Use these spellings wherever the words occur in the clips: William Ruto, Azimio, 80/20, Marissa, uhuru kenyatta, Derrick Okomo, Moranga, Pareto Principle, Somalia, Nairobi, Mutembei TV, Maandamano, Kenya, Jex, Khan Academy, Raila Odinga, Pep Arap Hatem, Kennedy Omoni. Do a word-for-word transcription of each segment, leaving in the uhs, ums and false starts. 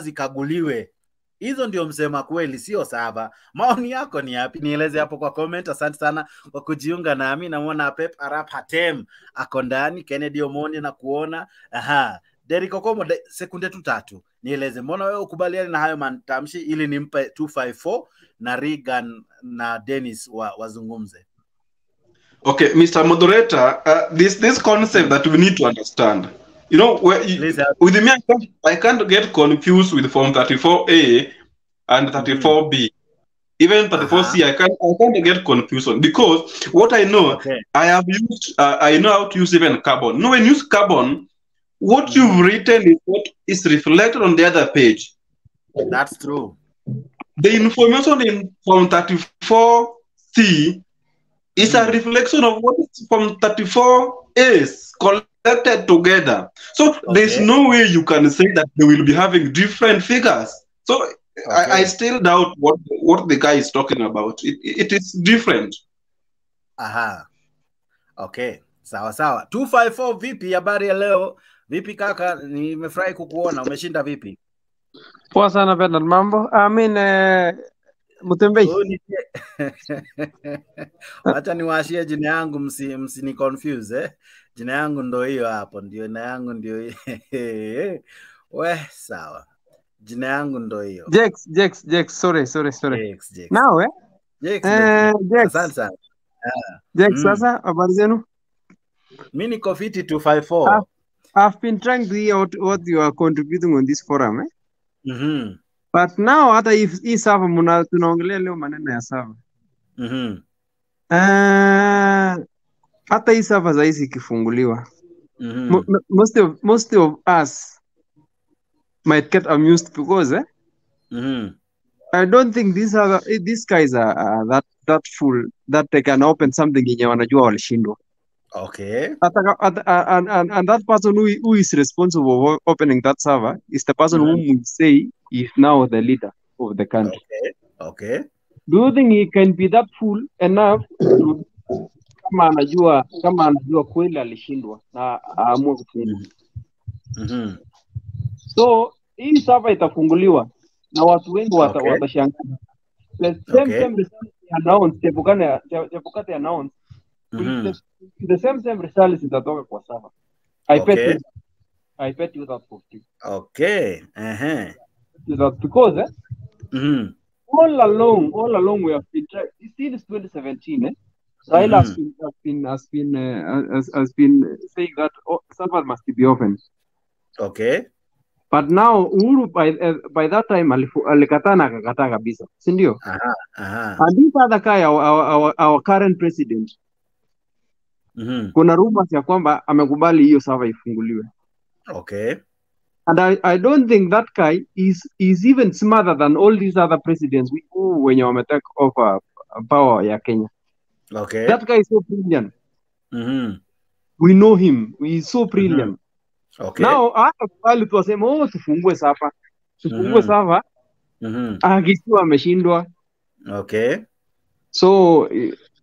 zikaguliwe. Hizo ndio msema kweli, sio saba. Maoni yako ni yapi? Nieleze hapo kwa comment. Asante sana kwa kujiunga nami. Namuona Pep Arap Hatem ako ndani, Kennedy Omoni na kuona. Aha. Derrick Okomo, de, sekunde tu tatu. Nieleze, mbona wewe ukubaliani na hayo matamshi ili nimpe two five four na Regan na Dennis wa, wazungumze. Okay, Mister Moderator, uh, this this concept that we need to understand. You know, where you, Please, with me, I can't, I can't get confused with Form thirty-four A and thirty-four B. Mm. Even thirty-four C, uh-huh. I can't, I can't get confused because what I know, okay. I have used, uh, I know how to use even carbon. No, when you use carbon, what mm. you've written is what is reflected on the other page. That's true. The information in Form thirty-four C is mm. a reflection of what is Form thirty-four A's collected together. So okay. there's no way you can say that they will be having different figures. So okay. I, I still doubt what, what the guy is talking about. It, it is different. Aha. Okay. Sawa sawa. two five four vipi habari ya leo? Vipi kaka, nimefurahi kukuona. Umeshinda vipi? Poa sana Bernard, mambo. I mean eh Mutembei. Acha niwaashie jina yangu msi msini confuse eh. Jina yangu ndio hiyo hapo, ndio jina yangu ndio hiyo. We sawa. Jina yangu ndio hiyo. Jex, Jex, Jex, sorry, sorry, sorry. Jex, Jex. Now eh? Jex. Eh, Jex. Sasa. Jex sasa habari zenu? Mini Kofiti two five four. I've, I've been trying to hear what, what you are contributing on this forum, eh? Mm-hmm. But now, hata if hii server muna tunaongelea leo maneno ya server. Mhm. Ah, hata hii server za hizi kifunguliwa. Mhm. Most of most of us might get amused because eh. Mhm. I don't think these are these guys are uh, that that full that they can open something yenye wanajua walishindwa. Okay. At, at, at, and, and, and that person who, who is responsible for opening that server is the person mm-hmm. whom we say is now the leader of the country. Okay. Okay. Do you think he can be that fool enough to kama anajua kama anajua kweli alishindwa na aamua kufanya? Mhm. So hii server itafunguliwa na watu wengi watashangaa. The same okay. same result announced, tepukana tepukate announced. Mm-hmm. the, the same same results in the dog was server. I okay. bet you, I bet you that fifty. Okay. Uh-huh. That because eh, mm-hmm. all along, all along we have been trying. You see, this twenty seventeen, eh, Raila mm-hmm. has been has been has been, uh, has, has been saying that oh, server must be open. Okay. But now, Uhuru by uh, by that time alikatana kakata kabisa, si ndio? Aha. Aha. And this other guy, our our our current president. Mm-hmm. Kuna rumors ya kwamba amekubali hiyo server ifunguliwe. Okay. And I, I don't think that guy is is even smarter than all these other presidents we who when you take over power ya Kenya. Okay. That guy is so brilliant. Mm-hmm. We know him. He is so brilliant. Mm-hmm. Okay. Now akubali tu aseme oh tufungue server. Tufungue server. Mhm. Akisema ameshindwa. Okay. So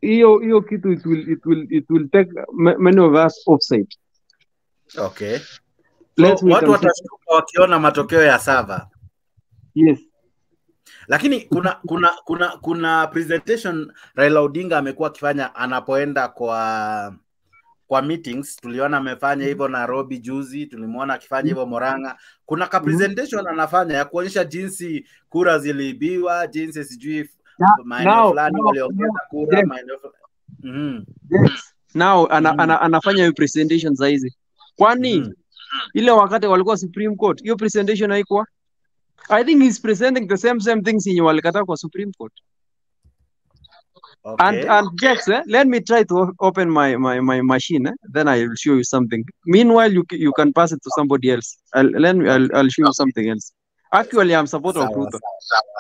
Iyo, iyo kitu, it will, it will, it will take many of us offside. Okay. Let's so, watu watashtuka wakiona matokeo ya server. Yes. Lakini kuna kuna kuna kuna presentation Raila Odinga amekuwa akifanya anapoenda kwa kwa meetings. Tuliona amefanya hivyo Nairobi juzi, tulimuona akifanya hivyo Moranga. Kuna ka presentation anafanya ya kuonyesha jinsi kura ziliibiwa, jinsi sijui now, now, now, kura, yes. mm. yes. now ana, mm. ana, anafanya hiyo presentation za hizi. Kwani mm. ile wakati walikuwa Supreme Court, hiyo presentation haikuwa? I think he's presenting the same same things yenye walikataa kwa Supreme Court. Okay. And and Jex, eh, let me try to open my my my machine, eh? Then I will show you something. Meanwhile, you you can pass it to somebody else. I'll let me I'll, I'll show you something else. Actually, I'm supporter of Ruto.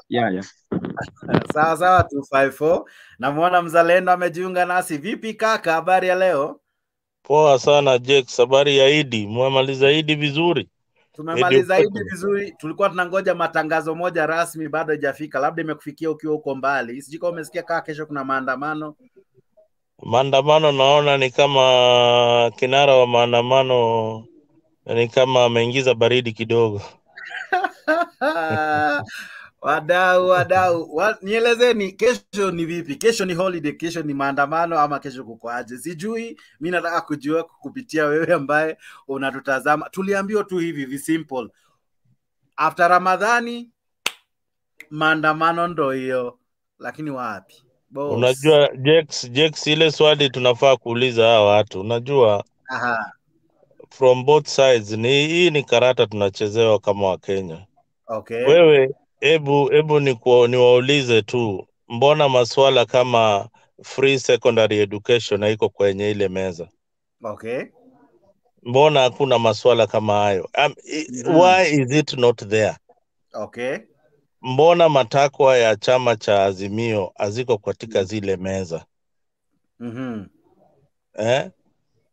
Yeah, yeah. Sawa sawa two five four. Namuona mzalendo amejiunga nasi. Vipi kaka, habari ya leo? Poa sana Jex, habari ya Idi. Mmemaliza Idi vizuri? Tumemaliza Idi vizuri. Tulikuwa tunangoja matangazo moja rasmi bado haijafika. Labda imekufikia ukiwa uko mbali. Sijui kama umesikia kaka kesho kuna maandamano. Maandamano naona ni kama kinara wa maandamano ni kama ameingiza baridi kidogo. Wadau, wadau. Wa, nielezeni kesho ni vipi? Kesho ni holiday, kesho ni maandamano ama kesho kuko aje? Sijui, mimi nataka kujua kupitia wewe ambaye unatutazama. Tuliambiwa tu hivi, vi simple. After Ramadhani maandamano ndo hiyo. Lakini wapi? Boss. Unajua Jex, Jex ile swali tunafaa kuuliza hawa watu. Unajua? Aha. From both sides ni hii ni karata tunachezewa kama wa Kenya. Okay. Wewe Ebu, ebu ni, kwa, ni waulize tu, mbona maswala kama free secondary education haiko kwenye ile meza? Okay. Mbona hakuna maswala kama hayo? Um, mm. Why is it not there? Okay. Mbona matakwa ya chama cha Azimio haziko katika zile meza? Mm-hmm. Eh?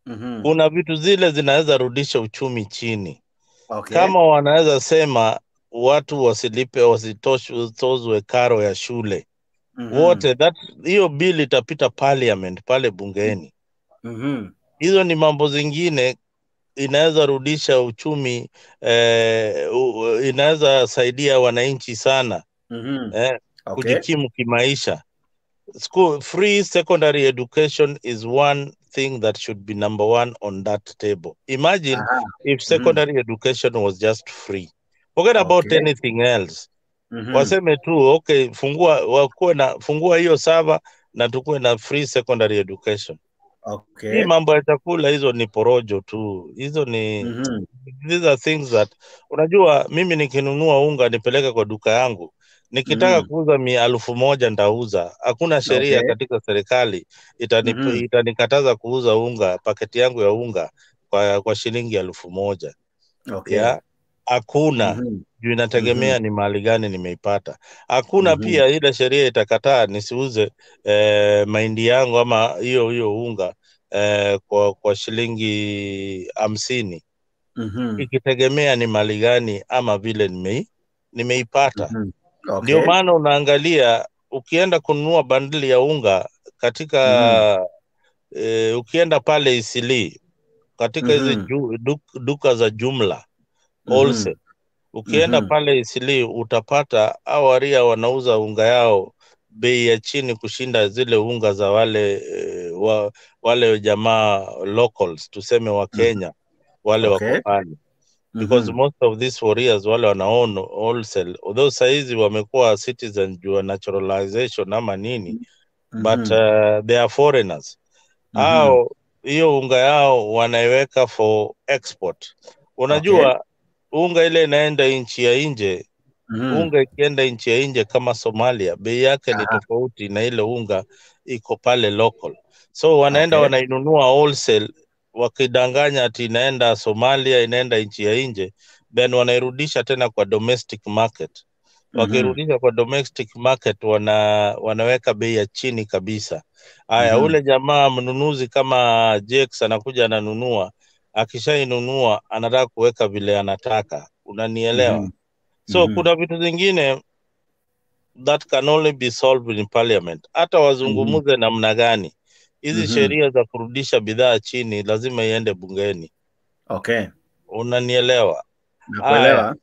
Mm-hmm. Kuna vitu zile zinaweza rudisha uchumi chini. Okay. Kama wanaweza sema watu wasilipe wasitozwe karo ya shule. Mm -hmm. Wote that hiyo bill itapita parliament pale bungeni. Mhm. Mm Hizo ni mambo zingine inaweza rudisha uchumi, eh, inaweza saidia wananchi sana. Mhm. Mm eh, okay. Kujikimu kimaisha. School free secondary education is one thing that should be number one on that table. Imagine Aha. if secondary mm -hmm. education was just free. Forget about okay. anything else. Mm -hmm. Waseme tu, okay, fungua, wakue na, fungua hiyo saba na tukue na free secondary education. Okay. Hii mambo ya chakula hizo ni porojo tu. Hizo ni, mm -hmm. these are things that, unajua mimi nikinunua unga nipeleka kwa duka yangu. Nikitaka mm -hmm. kuuza mi alufu moja nitauza. Hakuna sheria okay. katika serikali itani, mm -hmm. itanikataza kuuza unga, paketi yangu ya unga kwa, kwa shilingi alufu moja. Okay. Yeah? Hakuna mm -hmm. juu inategemea mm -hmm. ni mali gani nimeipata. Hakuna mm -hmm. pia ile sheria itakataa nisiuze eh, mahindi yangu ama hiyo hiyo unga eh, kwa kwa shilingi hamsini. Mhm. Mm Ikitegemea ni mali gani ama vile nime nimeipata. Mm -hmm. Okay. Ndio maana unaangalia ukienda kununua bandili ya unga katika mm -hmm. eh, ukienda pale Isili katika mm hizo -hmm. du, duka za jumla. Also, mm -hmm. ukienda mm -hmm. pale Isili utapata awaria wanauza unga yao bei ya chini kushinda zile unga za wale e, wa, wale jamaa locals tuseme wa Kenya wale okay. wakopani because mm -hmm. most of these warriors wale wanaona also although saizi wamekuwa citizen jua naturalization ama nini mm -hmm. but uh, they are foreigners mm -hmm. hao hiyo unga yao wanaiweka for export unajua okay. Unga ile inaenda nchi ya nje. Mm. Unga ikienda nchi ya nje kama Somalia, bei yake ni tofauti na ile unga iko pale local. So wanaenda okay. wanainunua wholesale wakidanganya ati inaenda Somalia, inaenda nchi ya nje, then wanairudisha tena kwa domestic market. Wakirudisha mm -hmm. kwa domestic market wana wanaweka bei ya chini kabisa. Haya mm -hmm. ule jamaa mnunuzi kama Jex anakuja ananunua akishainunua anataka kuweka vile anataka unanielewa mm -hmm. so mm -hmm. kuna vitu zingine that can only be solved in parliament hata wazungumuze mm -hmm. namna gani hizi mm -hmm. sheria za kurudisha bidhaa chini lazima iende bungeni okay unanielewa nakuelewa